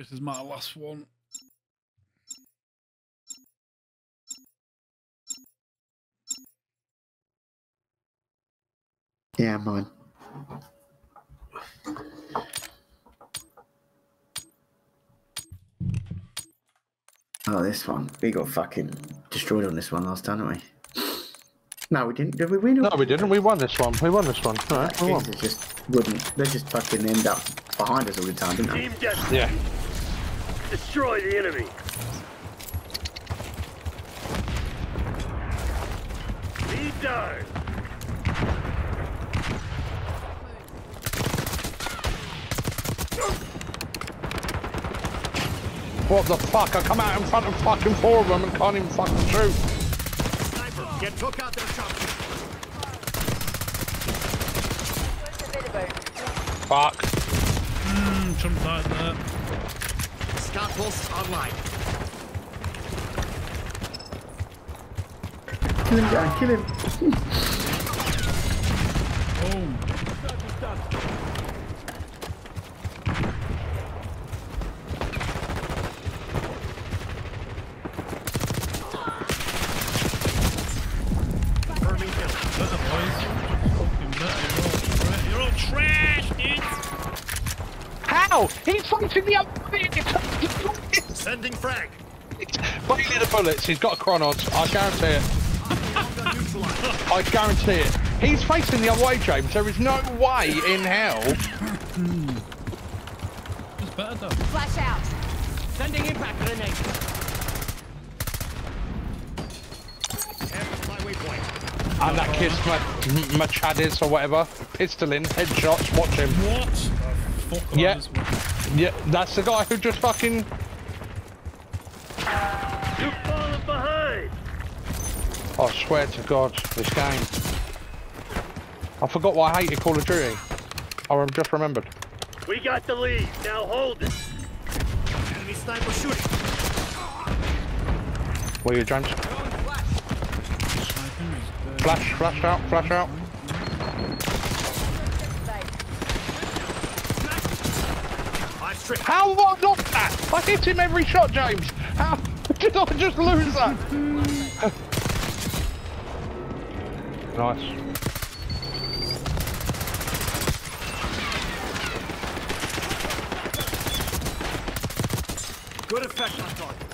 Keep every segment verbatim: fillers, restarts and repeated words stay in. This is my last one. Yeah, mine. Oh, this one. We got fucking destroyed on this one last time, didn't we? No, we didn't. Did we win? No, we didn't. We won this one. We won this one. All right, we won. They just wouldn't. They just fucking end up behind us all the time, didn't they? Team death. Yeah. Destroy the enemy. He died. What the fuck? I come out in front of fucking four of them and can't even fucking shoot. Sniper, get took out their shot. Fuck. Mmm, jumped out there. Scout posts online. Kill him, guy, kill him. Oh. He's fighting the other. Sending frag. But he needs the bullets. He's got a chronos. I guarantee it. I guarantee it. He's facing the other way, James. There is no way in hell. It's better though. Flash out. Sending impact grenade. And that kid's my Machadis or whatever. Pistoling, headshots. Watch him. What? Yeah, yeah, that's the guy who just fucking. You falling behind. Oh, I swear to God, this game. I forgot why I hated Call of Duty. I just remembered. We got the lead. Now hold it. Enemy sniper shooting. Where are you, James? Flash, flash out, flash out. How have I got that? I hit him every shot, James. How did I just lose that? Nice. Good effect on target.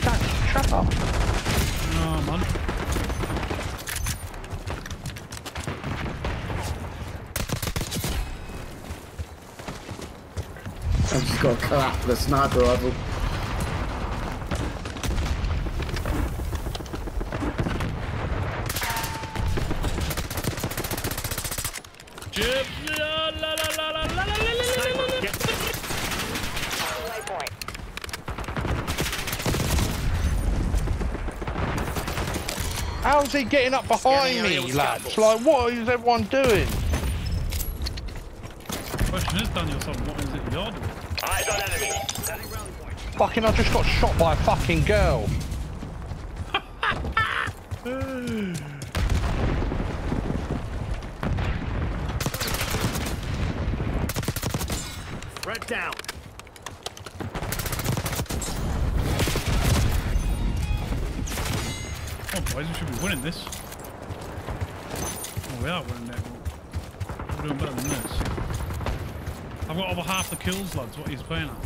Shut, shut up. No, man. I've just got to clap the sniper rifle. How's he getting up behind me, lads? Like, what is everyone doing? The question is, Daniel, what is it you're doing? I got enemy. Fucking, I just got shot by a fucking girl. Red down. Oh, boys, we should be winning this. Oh, we are winning that one. We're doing better than this. I've got over half the kills, lads, what he's playing at.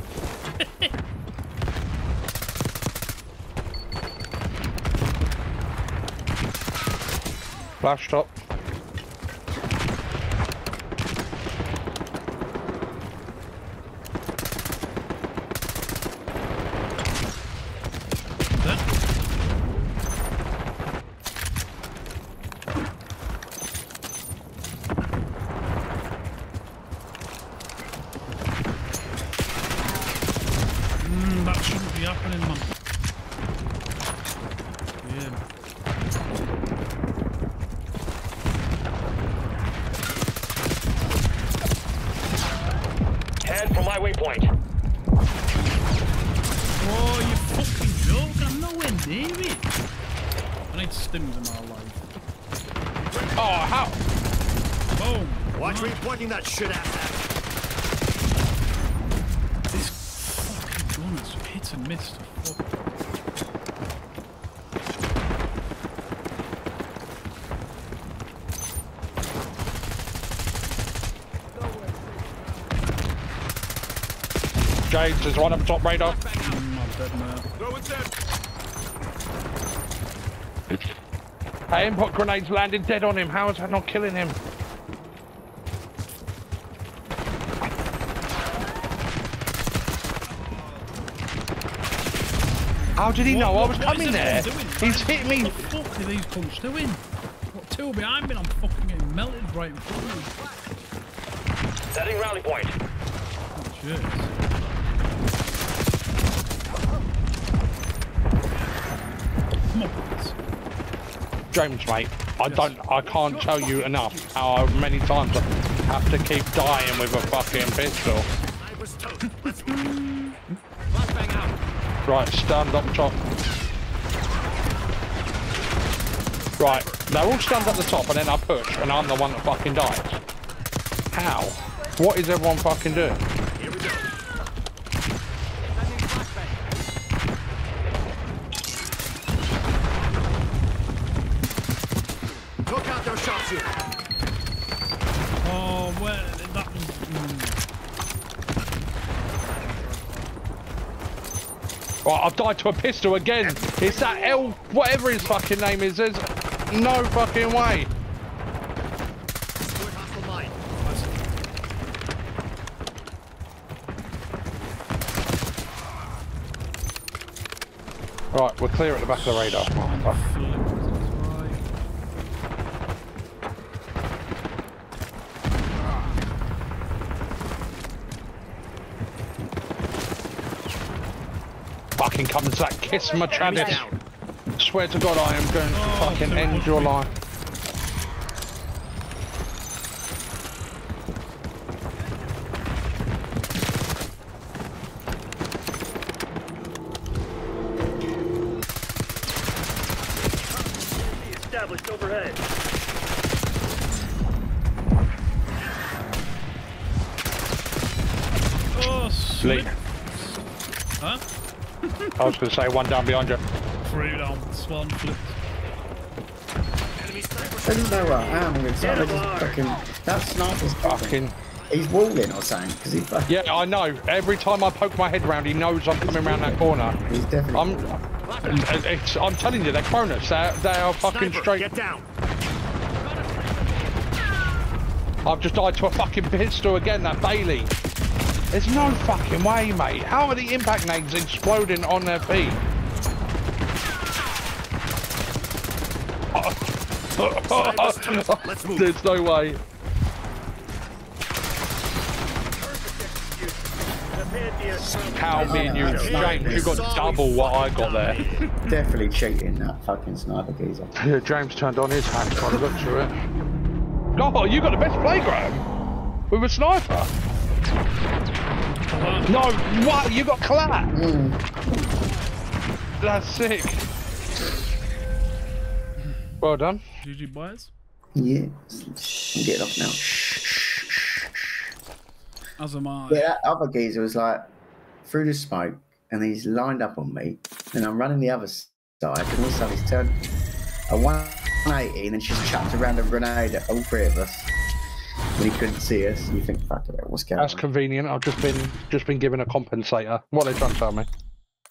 Flash top. Watch me pointing that shit at that. This Performance hits and miss. James, there's one up top right up. Mm, I'm dead now. Throw it dead. That impact grenade's landed dead on him. How is that not killing him? How did he what, know what, I was coming there? Doing, He's hit me. What the fuck are these punks doing? What, two behind me? I'm fucking getting melted right in front of me. Setting rally point. Oh, jeez. Come on, James, mate. I yes. don't. I can't You're tell you enough how many times I have to keep dying with a fucking pistol. I was told. Let's bang out. Right, stunned up top. Right, they're all stunned up the top and then I push and I'm the one that fucking dies. How? What is everyone fucking doing? Here we go. Look out their shots here. Oh, where did that one? Right, I've died to a pistol again. It's that L, whatever his fucking name is. There's no fucking way. Right, we're clear at the back of the radar. Fucking comes that kiss my Travis. Swear to God, I am going to oh, fucking so end your life. Established overhead. Oh, sleep. Huh? I was going to say one down behind you. Three down, swan flipped. Doesn't know where I am inside. I just fucking. That sniper's fucking. He's walling or something because he fucking. Yeah, I know. Every time I poke my head round, he knows I'm coming round that corner. He's definitely. I'm. It's, I'm telling you, they're Cronus. They they are fucking sniper, straight. Get down. I've just died to a fucking pistol again. That Bailey. There's no fucking way, mate. How are the impact nades exploding on their feet? Let's move. There's no way. How mean you, James, you got double what I got there. Definitely cheating that fucking sniper geezer. Yeah, James turned on his hand trying to look through it. Oh, you got the best playground. We were sniper. No, what? You got clapped! Mm. That's sick. Well done. G G boys. Yeah. Get up now. As am I. Yeah, that other geezer was like, through the smoke, and he's lined up on me, and I'm running the other side, and all of a sudden he's turned a one eighty, and then she's chucked around a grenade at all three of us. When he couldn't see us, you think, fuck it, what's going on? That's convenient. I've just been just been given a compensator. What are they trying to tell me?